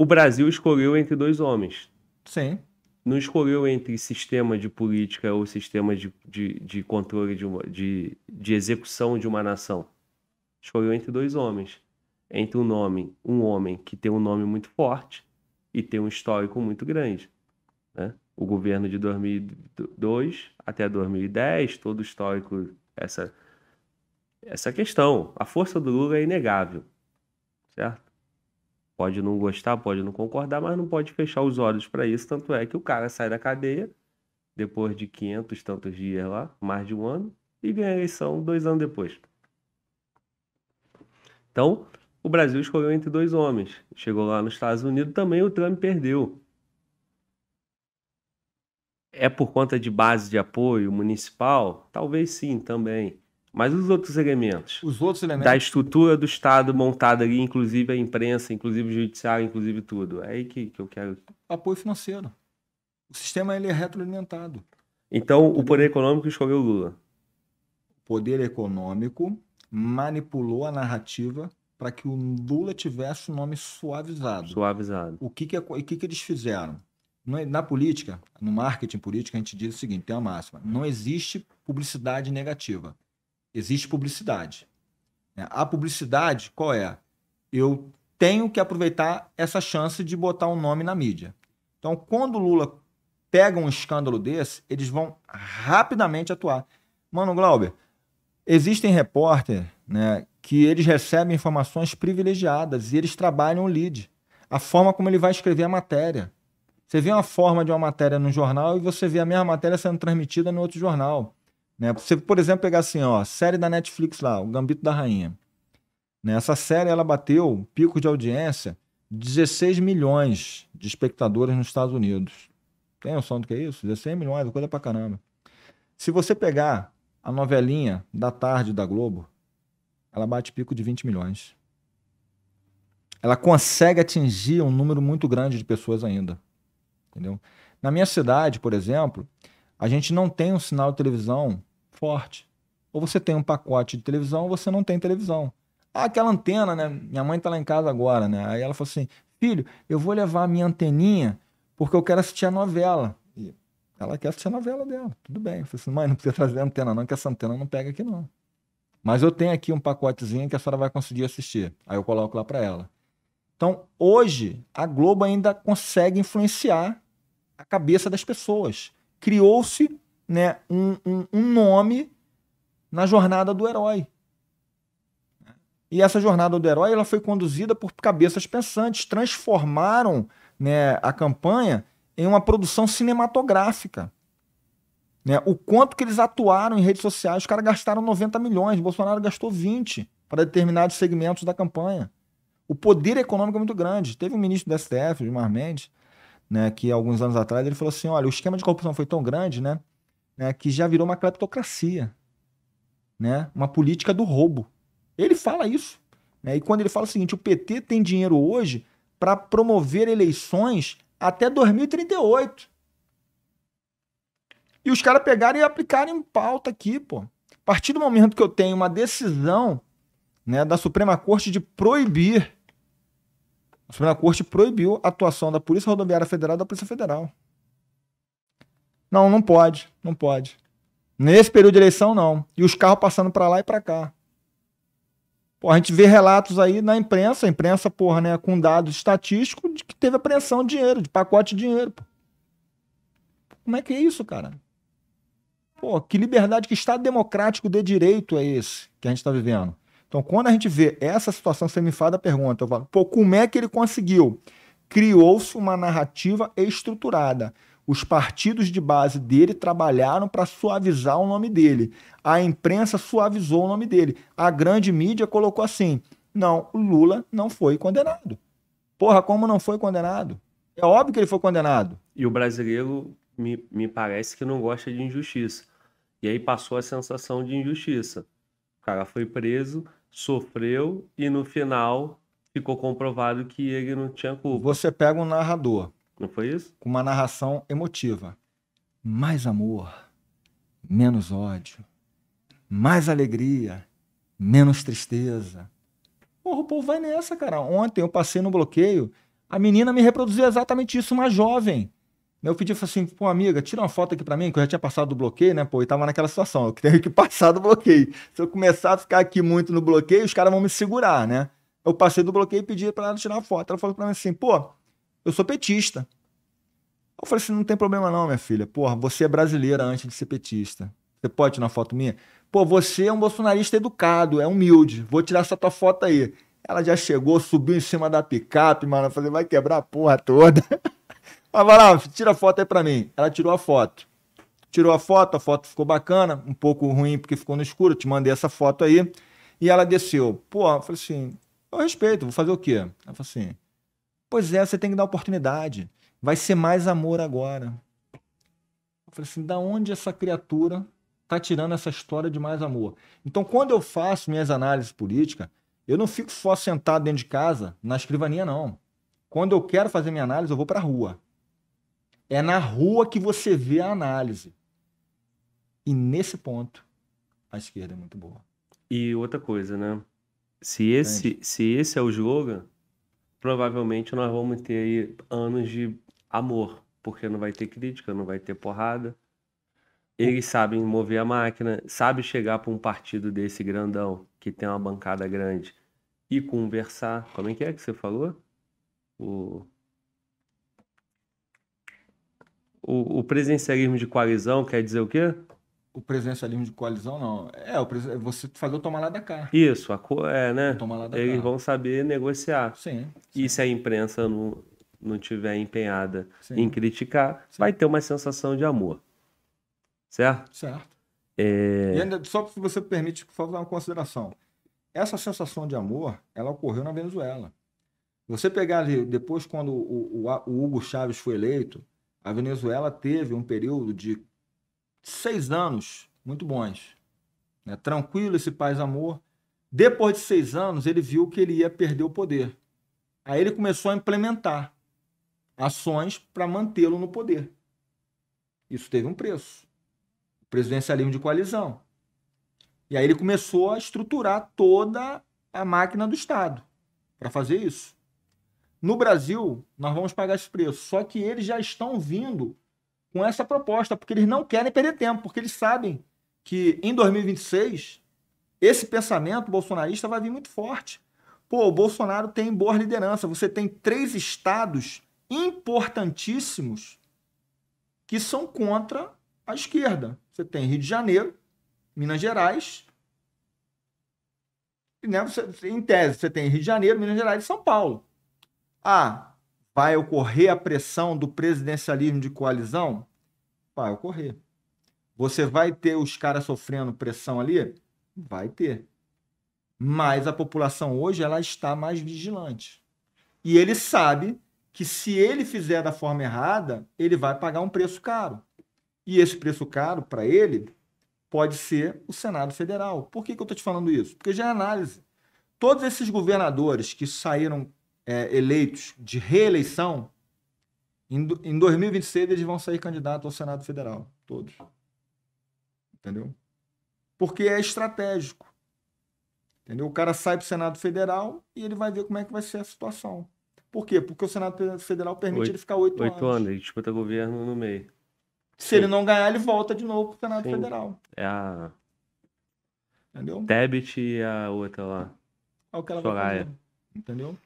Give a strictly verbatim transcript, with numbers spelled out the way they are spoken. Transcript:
o Brasil escolheu entre dois homens. Sim. Não escolheu entre sistema de política ou sistema de, de, de controle, de, uma, de, de execução de uma nação. Escolheu entre dois homens. Entre um nome, um homem que tem um nome muito forte e tem um histórico muito grande, né? O governo de dois mil e dois até dois mil e dez, todo histórico, essa, essa questão. A força do Lula é inegável, certo? Pode não gostar, pode não concordar, mas não pode fechar os olhos para isso. Tanto é que o cara sai da cadeia, depois de quinhentos tantos dias lá, mais de um ano, e ganha a eleição dois anos depois. Então, o Brasil escolheu entre dois homens. Chegou lá nos Estados Unidos, também o Trump perdeu. É por conta de base de apoio municipal? Talvez sim, também. Mas os outros elementos, os outros elementos da estrutura do Estado montada ali, inclusive a imprensa, inclusive o judiciário, inclusive tudo. É aí que, que eu quero... Apoio financeiro. O sistema ele é retroalimentado. Então, o poder, o poder econômico escolheu o Lula. O poder econômico manipulou a narrativa para que o Lula tivesse o nome suavizado. Suavizado. O que, que, o que, que eles fizeram? Na política, no marketing político, a gente diz o seguinte, tem a máxima. Não existe publicidade negativa. Existe publicidade. A publicidade, qual é? Eu tenho que aproveitar essa chance de botar um nome na mídia. Então, quando o Lula pega um escândalo desse, eles vão rapidamente atuar. Mano, Glauber, existem repórter, né, que eles recebem informações privilegiadas e eles trabalham o lead. A forma como ele vai escrever a matéria. Você vê uma forma de uma matéria num jornal e você vê a mesma matéria sendo transmitida no outro jornal. Né? Você, por exemplo, pegar assim, ó, série da Netflix lá, o Gambito da Rainha. Né? Essa série, ela bateu um pico de audiência, dezesseis milhões de espectadores nos Estados Unidos. Tem noção do que é isso? dezesseis milhões, coisa pra caramba. Se você pegar a novelinha da tarde da Globo, ela bate pico de vinte milhões. Ela consegue atingir um número muito grande de pessoas ainda. Entendeu? Na minha cidade, por exemplo, a gente não tem um sinal de televisão forte. Ou você tem um pacote de televisão ou você não tem televisão. Ah, aquela antena, né? Minha mãe tá lá em casa agora, né? Aí ela falou assim, filho, eu vou levar a minha anteninha porque eu quero assistir a novela. E ela quer assistir a novela dela, tudo bem. Eu falei assim, mãe, não precisa trazer a antena não, que essa antena não pega aqui não. Mas eu tenho aqui um pacotezinho que a senhora vai conseguir assistir. Aí eu coloco lá para ela. Então, hoje, a Globo ainda consegue influenciar a cabeça das pessoas. Criou-se, né, um, um, um nome na jornada do herói. E essa jornada do herói ela foi conduzida por cabeças pensantes, transformaram, né, a campanha em uma produção cinematográfica. Né? O quanto que eles atuaram em redes sociais, os caras gastaram noventa milhões, Bolsonaro gastou vinte para determinados segmentos da campanha. O poder econômico é muito grande. Teve um ministro do S T F, Gilmar Mendes, né, que alguns anos atrás ele falou assim, olha, o esquema de corrupção foi tão grande, né, né, que já virou uma cleptocracia, né, uma política do roubo. Ele fala isso, né, e quando ele fala o seguinte, o P T tem dinheiro hoje para promover eleições até dois mil e trinta e oito. E os caras pegaram e aplicaram em pauta aqui, pô. A partir do momento que eu tenho uma decisão, né, da Suprema Corte de proibir, a Suprema Corte proibiu a atuação da Polícia Rodoviária Federal e da Polícia Federal. Não, não pode, não pode. Nesse período de eleição, não. E os carros passando para lá e para cá. Pô, a gente vê relatos aí na imprensa, a imprensa, porra, né, com dados estatísticos de que teve apreensão de dinheiro, de pacote de dinheiro. Pô. Como é que é isso, cara? Pô, que liberdade, que Estado democrático de direito é esse que a gente está vivendo? Então, quando a gente vê essa situação, você me faz a pergunta, eu falo, pô, como é que ele conseguiu? Criou-se uma narrativa estruturada. Os partidos de base dele trabalharam para suavizar o nome dele. A imprensa suavizou o nome dele. A grande mídia colocou assim, não, o Lula não foi condenado. Porra, como não foi condenado? É óbvio que ele foi condenado. E o brasileiro, me, me parece que não gosta de injustiça. E aí passou a sensação de injustiça. O cara foi preso, sofreu e no final ficou comprovado que ele não tinha culpa. Você pega um narrador. Não foi isso? Com uma narração emotiva. Mais amor, menos ódio. Mais alegria, menos tristeza. Porra, o povo vai nessa, cara. Ontem eu passei no bloqueio, A menina me reproduziu exatamente isso, uma jovem. Eu pedi assim, pô, amiga, tira uma foto aqui pra mim, que eu já tinha passado do bloqueio, né, pô, e tava naquela situação, eu tenho que passar do bloqueio. Se eu começar a ficar aqui muito no bloqueio, os caras vão me segurar, né? Eu passei do bloqueio e pedi pra ela tirar uma foto. Ela falou pra mim assim, pô, eu sou petista. Eu falei assim, não tem problema não, minha filha. Porra, você é brasileira antes de ser petista. Você pode tirar uma foto minha? Pô, você é um bolsonarista educado, é humilde. Vou tirar essa tua foto aí. Ela já chegou, subiu em cima da picape, mano. Falei, vai quebrar a porra toda. Mas vai lá, tira a foto aí pra mim. Ela tirou a foto. Tirou a foto, a foto ficou bacana. Um pouco ruim porque ficou no escuro. Eu te mandei essa foto aí. E ela desceu. Pô, eu falei assim, eu respeito, vou fazer o quê? Ela falou assim, pois é, você tem que dar oportunidade. Vai ser mais amor agora. Eu falei assim, da onde essa criatura tá tirando essa história de mais amor? Então, quando eu faço minhas análises políticas, eu não fico só sentado dentro de casa, na escrivaninha, não. Quando eu quero fazer minha análise, eu vou pra rua. É na rua que você vê a análise. E nesse ponto, a esquerda é muito boa. E outra coisa, né? Se esse, se esse é o slogan, provavelmente nós vamos ter aí anos de amor, porque não vai ter crítica, não vai ter porrada. Eles sabem mover a máquina, sabem chegar para um partido desse grandão, que tem uma bancada grande, e conversar. Como é que é que você falou? O, o, o presencialismo de coalizão quer dizer o quê? O presencialismo de coalizão, não. É, o pres... você fazer o tomar lá da cá. Isso, a co... é, né? Tomar lá da cá. Eles vão saber negociar. Sim, sim. E se a imprensa não, não tiver empenhada sim. em criticar, sim. vai ter uma sensação de amor. Certo? Certo. É... E ainda, só se você permite, por favor, dar uma consideração. Essa sensação de amor, ela ocorreu na Venezuela. Você pegar ali, depois quando o, o, o Hugo Chávez foi eleito, a Venezuela teve um período de seis anos muito bons. Né? Tranquilo, esse paz, amor. Depois de seis anos, ele viu que ele ia perder o poder. Aí ele começou a implementar ações para mantê-lo no poder. Isso teve um preço. Presidencialismo de coalizão. E aí ele começou a estruturar toda a máquina do Estado para fazer isso. No Brasil, nós vamos pagar esse preço. Só que eles já estão vindo com essa proposta, porque eles não querem perder tempo, porque eles sabem que em dois mil e vinte e seis, esse pensamento bolsonarista vai vir muito forte. Pô, o Bolsonaro tem boa liderança. Você tem três estados importantíssimos que são contra a esquerda. Você tem Rio de Janeiro, Minas Gerais, e, né, você, em tese, você tem Rio de Janeiro, Minas Gerais e São Paulo. Ah, vai ocorrer a pressão do presidencialismo de coalizão? Vai ocorrer. Você vai ter os caras sofrendo pressão ali? Vai ter. Mas a população hoje ela está mais vigilante. E ele sabe que se ele fizer da forma errada, ele vai pagar um preço caro. E esse preço caro, para ele, pode ser o Senado Federal. Por que, que eu estou te falando isso? Porque já é análise. Todos esses governadores que saíram é, eleitos de reeleição, em, em dois mil e vinte e seis eles vão sair candidatos ao Senado Federal. Todos. Entendeu? Porque é estratégico. Entendeu? O cara sai para o Senado Federal e ele vai ver como é que vai ser a situação. Por quê? Porque o Senado Federal permite oito, ele ficar oito anos. Oito anos, ele disputa governo no meio. Se Sim. ele não ganhar, ele volta de novo pro Senado Sim. Federal. É a... Entendeu? Tebet e a outra lá. É o que ela vai fazer. Entendeu?